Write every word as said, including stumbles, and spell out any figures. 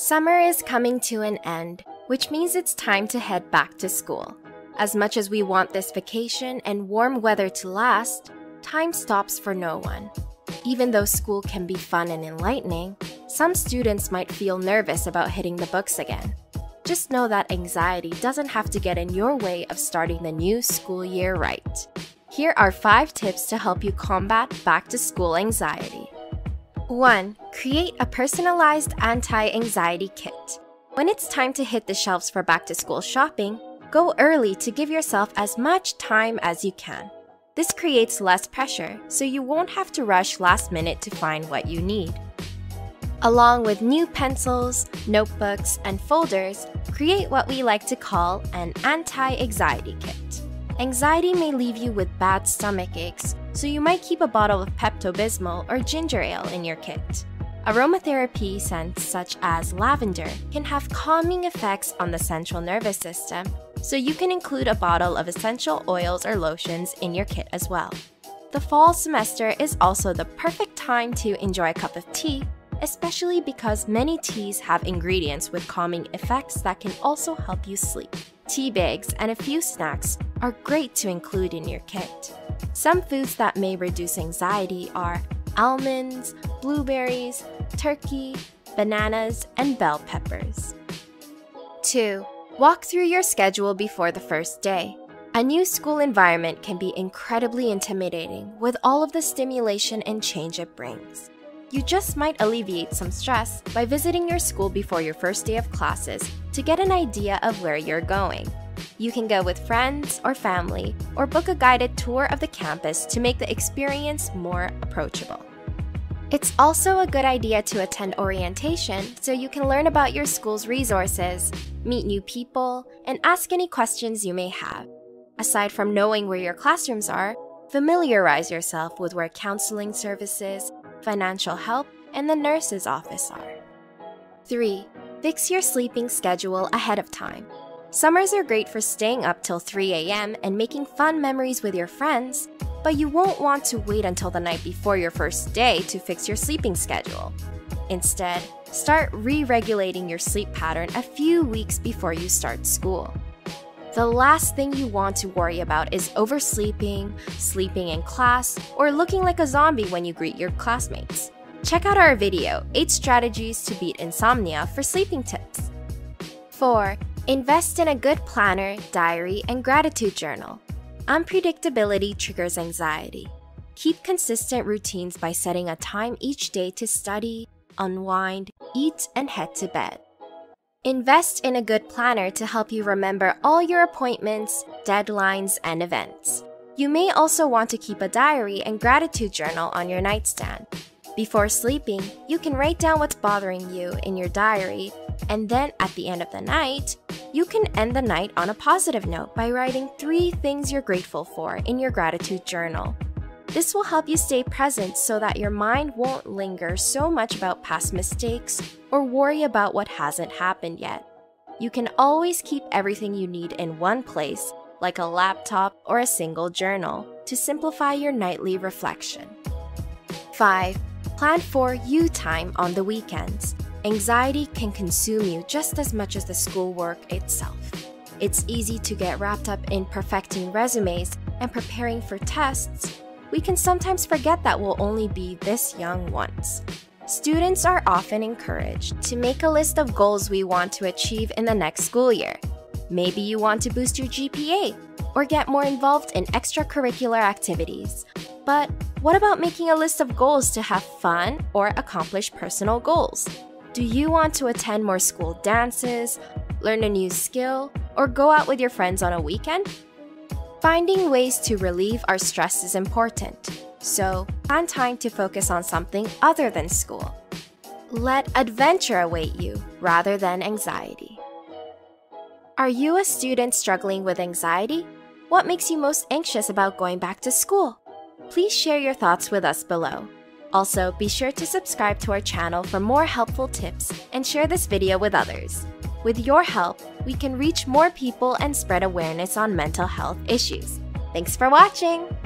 Summer is coming to an end, which means it's time to head back to school. As much as we want this vacation and warm weather to last, time stops for no one. Even though school can be fun and enlightening, some students might feel nervous about hitting the books again. Just know that anxiety doesn't have to get in your way of starting the new school year right. Here are five tips to help you combat back-to-school anxiety. one. Create a personalized anti-anxiety kit. When it's time to hit the shelves for back-to-school shopping, go early to give yourself as much time as you can. This creates less pressure, so you won't have to rush last minute to find what you need. Along with new pencils, notebooks, and folders, create what we like to call an anti-anxiety kit. Anxiety may leave you with bad stomach aches, so you might keep a bottle of Pepto-Bismol or ginger ale in your kit. Aromatherapy scents such as lavender can have calming effects on the central nervous system, so you can include a bottle of essential oils or lotions in your kit as well. The fall semester is also the perfect time to enjoy a cup of tea, especially because many teas have ingredients with calming effects that can also help you sleep. Tea bags and a few snacks are great to include in your kit. Some foods that may reduce anxiety are almonds, blueberries, turkey, bananas, and bell peppers. two. Walk through your schedule before the first day. A new school environment can be incredibly intimidating with all of the stimulation and change it brings. You just might alleviate some stress by visiting your school before your first day of classes to get an idea of where you're going. You can go with friends or family, or book a guided tour of the campus to make the experience more approachable. It's also a good idea to attend orientation so you can learn about your school's resources, meet new people, and ask any questions you may have. Aside from knowing where your classrooms are, familiarize yourself with where counseling services, financial help, and the nurse's office are. three. Fix your sleeping schedule ahead of time. Summers are great for staying up till three A M and making fun memories with your friends, but you won't want to wait until the night before your first day to fix your sleeping schedule. Instead, start re-regulating your sleep pattern a few weeks before you start school. The last thing you want to worry about is oversleeping, sleeping in class, or looking like a zombie when you greet your classmates. Check out our video, eight Strategies to Beat Insomnia, for sleeping tips. four. Invest in a good planner, diary, and gratitude journal. Unpredictability triggers anxiety. Keep consistent routines by setting a time each day to study, unwind, eat, and head to bed. Invest in a good planner to help you remember all your appointments, deadlines, and events. You may also want to keep a diary and gratitude journal on your nightstand. Before sleeping, you can write down what's bothering you in your diary, and then at the end of the night, you can end the night on a positive note by writing three things you're grateful for in your gratitude journal. This will help you stay present so that your mind won't linger so much about past mistakes or worry about what hasn't happened yet. You can always keep everything you need in one place, like a laptop or a single journal, to simplify your nightly reflection. five. Plan for you time on the weekends. Anxiety can consume you just as much as the schoolwork itself. It's easy to get wrapped up in perfecting resumes and preparing for tests. We can sometimes forget that we'll only be this young once. Students are often encouraged to make a list of goals we want to achieve in the next school year. Maybe you want to boost your G P A or get more involved in extracurricular activities. But what about making a list of goals to have fun or accomplish personal goals? Do you want to attend more school dances, learn a new skill, or go out with your friends on a weekend? Finding ways to relieve our stress is important, so plan time to focus on something other than school. Let adventure await you rather than anxiety. Are you a student struggling with anxiety? What makes you most anxious about going back to school? Please share your thoughts with us below. Also, be sure to subscribe to our channel for more helpful tips and share this video with others. With your help, we can reach more people and spread awareness on mental health issues. Thanks for watching!